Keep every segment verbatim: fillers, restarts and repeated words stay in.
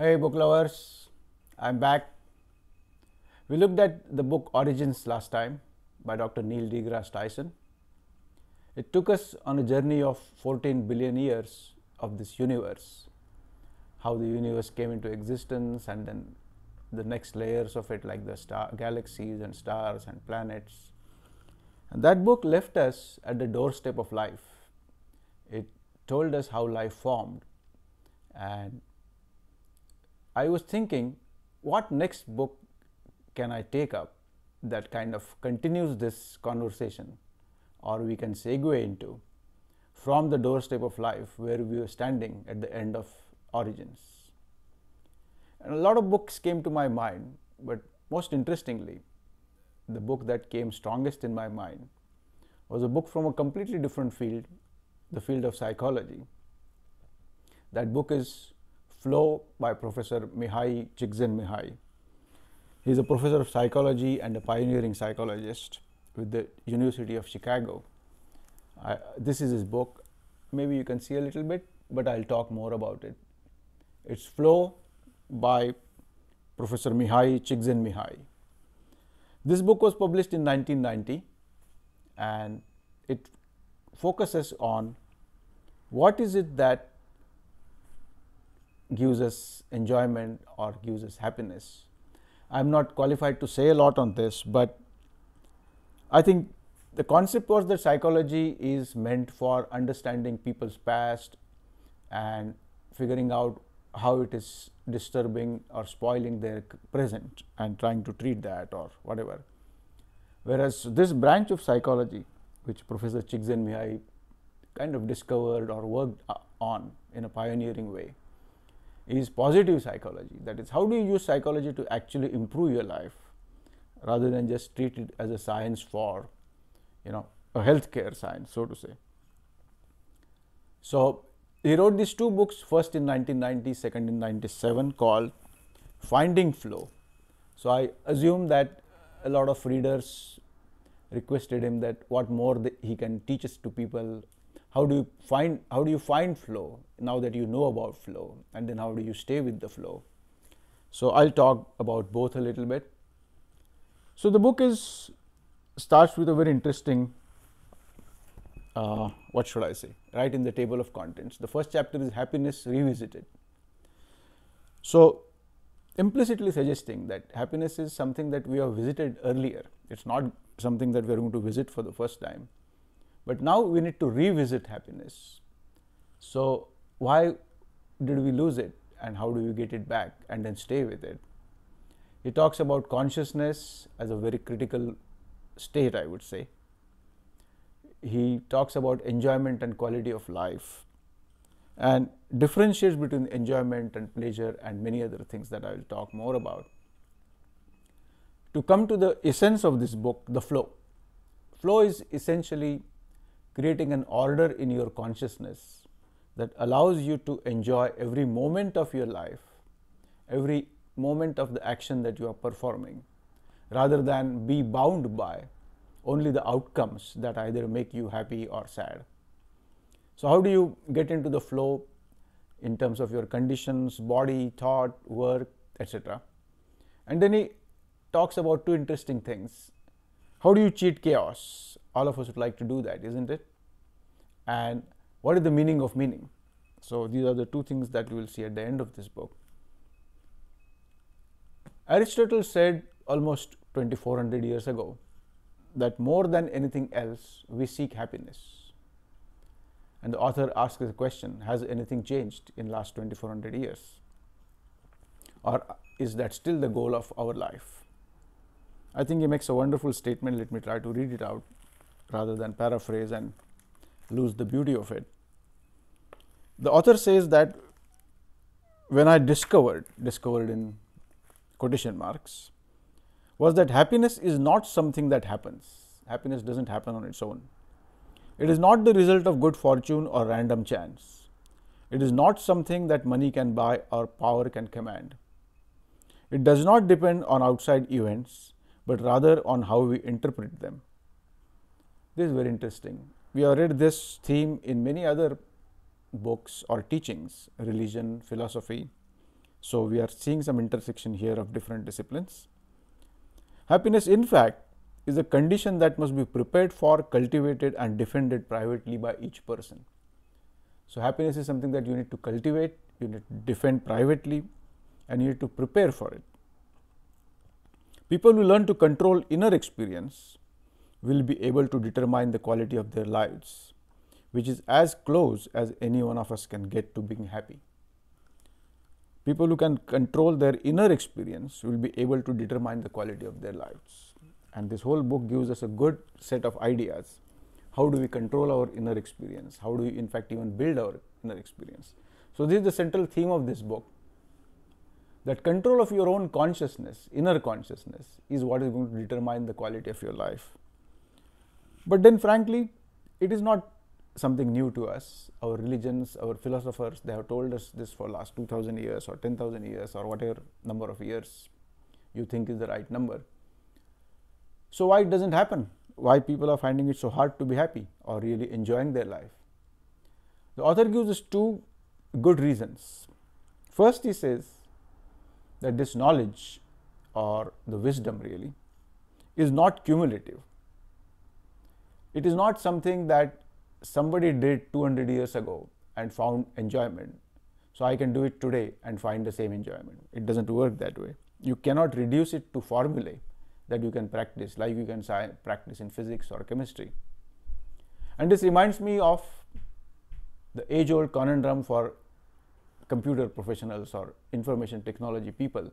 Hey book lovers, I am back. We looked at the book Origins last time by Doctor Neil deGrasse Tyson. It took us on a journey of fourteen billion years of this universe, how the universe came into existence and then the next layers of it, like the star galaxies and stars and planets. And that book left us at the doorstep of life. It told us how life formed, and I was thinking, what next book can I take up that kind of continues this conversation, or we can segue into from the doorstep of life where we were standing at the end of Origins. And a lot of books came to my mind, but most interestingly, the book that came strongest in my mind was a book from a completely different field, the field of psychology. That book is FLOW by Professor Mihaly Csikszentmihalyi. He is a professor of psychology and a pioneering psychologist with the University of Chicago. I, this is his book. Maybe you can see a little bit, but I will talk more about it. It's FLOW by Professor Mihaly Csikszentmihalyi. This book was published in nineteen ninety, and it focuses on what is it that gives us enjoyment or gives us happiness. I am not qualified to say a lot on this, but I think the concept was that psychology is meant for understanding people's past and figuring out how it is disturbing or spoiling their present and trying to treat that or whatever. Whereas this branch of psychology, which Professor Csikszentmihalyi kind of discovered or worked on in a pioneering way, is positive psychology. That is, how do you use psychology to actually improve your life rather than just treat it as a science for, you know, a healthcare science, so to say. So he wrote these two books, first in nineteen ninety, second in ninety-seven, called Finding Flow. So I assume that a lot of readers requested him that what more the, he can teach us to people. How do you find, how do you find flow now that you know about flow, and then how do you stay with the flow? So I'll talk about both a little bit. So the book is starts with a very interesting, uh, what should I say, right in the table of contents. The first chapter is Happiness Revisited. So implicitly suggesting that happiness is something that we have visited earlier. It's not something that we are going to visit for the first time. But now we need to revisit happiness. So why did we lose it, and how do we get it back and then stay with it? He talks about consciousness as a very critical state, I would say. He talks about enjoyment and quality of life, and differentiates between enjoyment and pleasure and many other things that I will talk more about. To come to the essence of this book, the flow. Flow is essentially creating an order in your consciousness that allows you to enjoy every moment of your life, every moment of the action that you are performing, rather than be bound by only the outcomes that either make you happy or sad. So how do you get into the flow in terms of your conditions, body, thought, work, et cetera? And then he talks about two interesting things. How do you cheat chaos? All of us would like to do that, isn't it? And what is the meaning of meaning? So these are the two things that we will see at the end of this book. Aristotle said almost twenty-four hundred years ago that more than anything else, we seek happiness. And the author asks the question, has anything changed in the last twenty-four hundred years? Or is that still the goal of our life? I think he makes a wonderful statement. Let me try to read it out rather than paraphrase and lose the beauty of it. The author says that when I discovered, discovered in quotation marks, was that happiness is not something that happens. Happiness doesn't happen on its own. It is not the result of good fortune or random chance. It is not something that money can buy or power can command. It does not depend on outside events, but rather on how we interpret them. This is very interesting. We have read this theme in many other books or teachings, religion, philosophy, So, we are seeing some intersection here of different disciplines. Happiness, in fact, is a condition that must be prepared for, cultivated and defended privately by each person. So, happiness is something that you need to cultivate, you need to defend privately, and you need to prepare for it. People who learn to control inner experience will be able to determine the quality of their lives, which is as close as any one of us can get to being happy. People who can control their inner experience will be able to determine the quality of their lives. And this whole book gives us a good set of ideas. How do we control our inner experience? How do we in fact even build our inner experience? So, this is the central theme of this book, that control of your own consciousness, inner consciousness, is what is going to determine the quality of your life. But then frankly, it is not something new to us. Our religions, our philosophers, they have told us this for last two thousand years or ten thousand years or whatever number of years you think is the right number. So, why it doesn't happen? Why people are finding it so hard to be happy or really enjoying their life? The author gives us two good reasons. First, he says that this knowledge, or the wisdom really, is not cumulative. It is not something that somebody did two hundred years ago and found enjoyment. So, I can do it today and find the same enjoyment. It does not work that way. You cannot reduce it to formulae that you can practice, like you can practice in physics or chemistry. And this reminds me of the age old conundrum for computer professionals or information technology people.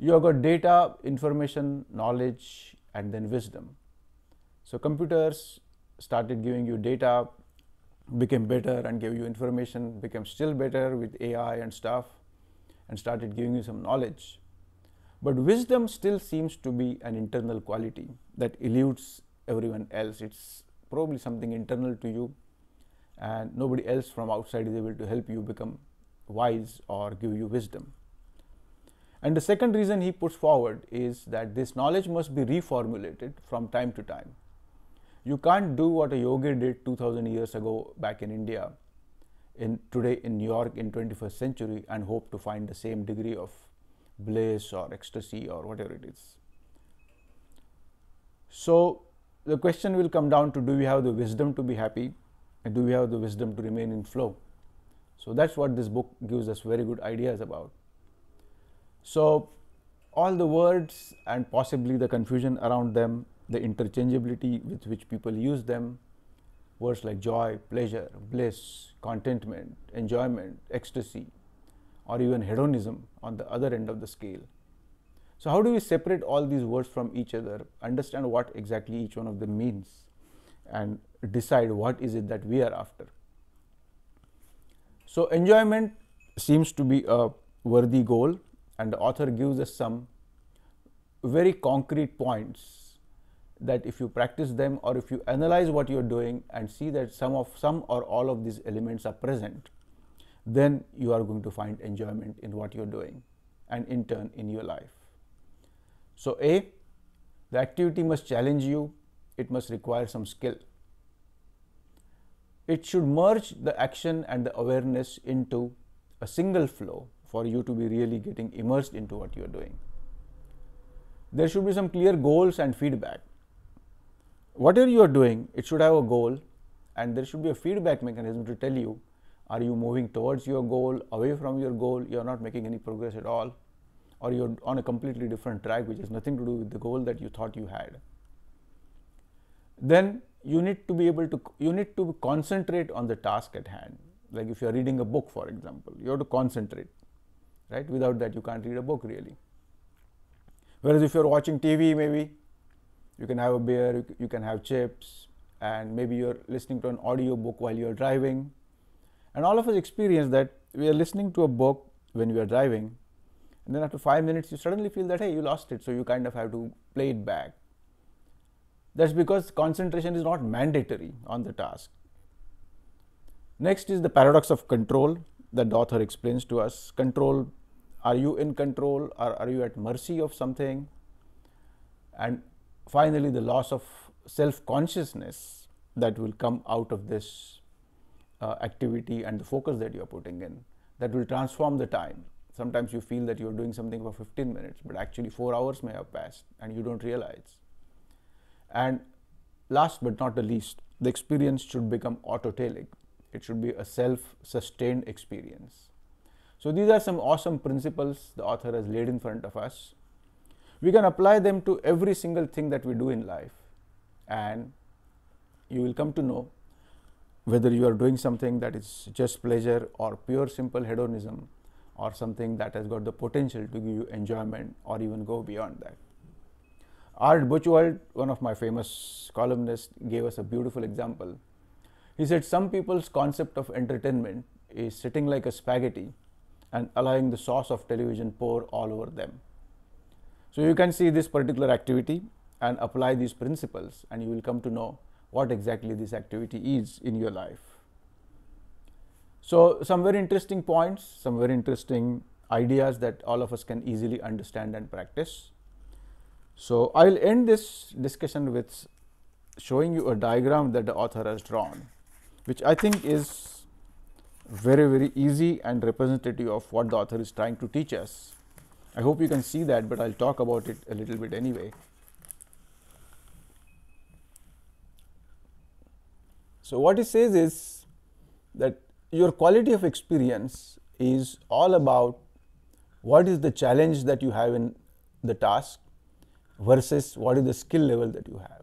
You have got data, information, knowledge, and then wisdom. So, computers started giving you data, became better and gave you information, became still better with A I and stuff, and started giving you some knowledge. But wisdom still seems to be an internal quality that eludes everyone else. It's probably something internal to you, and nobody else from outside is able to help you become wise or give you wisdom. And the second reason he puts forward is that this knowledge must be reformulated from time to time. You can't do what a yogi did two thousand years ago back in India, in today in New York in twenty-first century, and hope to find the same degree of bliss or ecstasy or whatever it is. So, the question will come down to, do we have the wisdom to be happy, and do we have the wisdom to remain in flow? So, that's what this book gives us very good ideas about. So, all the words and possibly the confusion around them, the interchangeability with which people use them, words like joy, pleasure, bliss, contentment, enjoyment, ecstasy, or even hedonism on the other end of the scale. So, how do we separate all these words from each other, understand what exactly each one of them means, and decide what is it that we are after? So, enjoyment seems to be a worthy goal, and the author gives us some very concrete points that if you practice them or if you analyze what you are doing and see that some of some or all of these elements are present, then you are going to find enjoyment in what you are doing and in turn in your life. So, A, the activity must challenge you, it must require some skill. It should merge the action and the awareness into a single flow for you to be really getting immersed into what you are doing. There should be some clear goals and feedback. Whatever you are doing, it should have a goal, and there should be a feedback mechanism to tell you, are you moving towards your goal, away from your goal, you are not making any progress at all, or you are on a completely different track which has nothing to do with the goal that you thought you had. Then you need to be able to, you need to concentrate on the task at hand. Like if you are reading a book, for example, you have to concentrate, right? Without that you can't read a book really. Whereas if you are watching T V, maybe you can have a beer, you can have chips, and maybe you are listening to an audio book while you are driving. And all of us experience that we are listening to a book when we are driving, and then after five minutes you suddenly feel that, hey, you lost it, so you kind of have to play it back. That's because concentration is not mandatory on the task. Next is the paradox of control that the author explains to us. Control. Are you in control, or are you at mercy of something? And finally, the loss of self-consciousness that will come out of this uh, activity and the focus that you are putting in, that will transform the time sometimes you feel that you're doing something for fifteen minutes, but actually four hours may have passed and you don't realize. And last but not the least, the experience should become autotelic. It should be a self-sustained experience. So these are some awesome principles the author has laid in front of us. We can apply them to every single thing that we do in life, and you will come to know whether you are doing something that is just pleasure or pure simple hedonism, or something that has got the potential to give you enjoyment or even go beyond that. Art Buchwald, one of my famous columnists, gave us a beautiful example. He said some people's concept of entertainment is sitting like a spaghetti and allowing the sauce of television pour all over them. So you can see this particular activity and apply these principles, and you will come to know what exactly this activity is in your life. So some very interesting points, some very interesting ideas that all of us can easily understand and practice. So I will end this discussion with showing you a diagram that the author has drawn, which I think is very, very easy and representative of what the author is trying to teach us. I hope you can see that, but I will talk about it a little bit anyway. So what he says is that your quality of experience is all about what is the challenge that you have in the task versus what is the skill level that you have.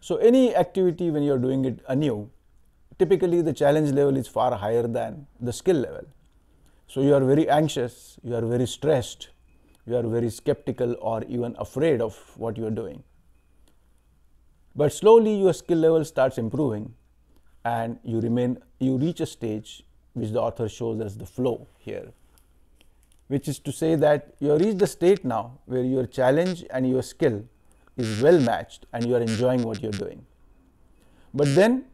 So any activity, when you are doing it anew, typically the challenge level is far higher than the skill level. So you are very anxious, you are very stressed, you are very skeptical or even afraid of what you are doing. But slowly your skill level starts improving, and you remain, you reach a stage which the author shows as the flow here, which is to say that you have reached the state now where your challenge and your skill is well matched and you are enjoying what you are doing. But then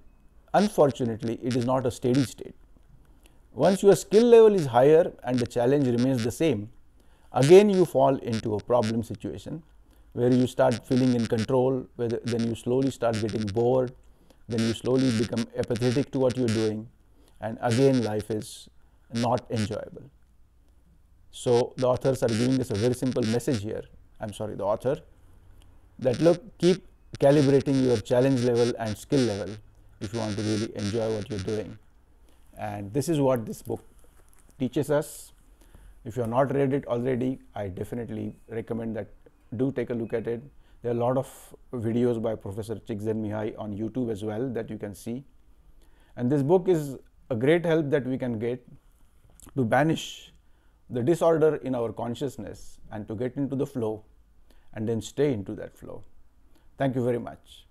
unfortunately it is not a steady state. Once your skill level is higher and the challenge remains the same, again you fall into a problem situation where you start feeling in control, where then you slowly start getting bored. Then you slowly become apathetic to what you are doing, and again life is not enjoyable. So the authors are giving us a very simple message here, I am sorry the author, that look, keep calibrating your challenge level and skill level if you want to really enjoy what you are doing. And this is what this book teaches us. If you have not read it already, I definitely recommend that do take a look at it. There are a lot of videos by Professor Csikszentmihalyi on YouTube as well that you can see. And this book is a great help that we can get to banish the disorder in our consciousness and to get into the flow and then stay into that flow. Thank you very much.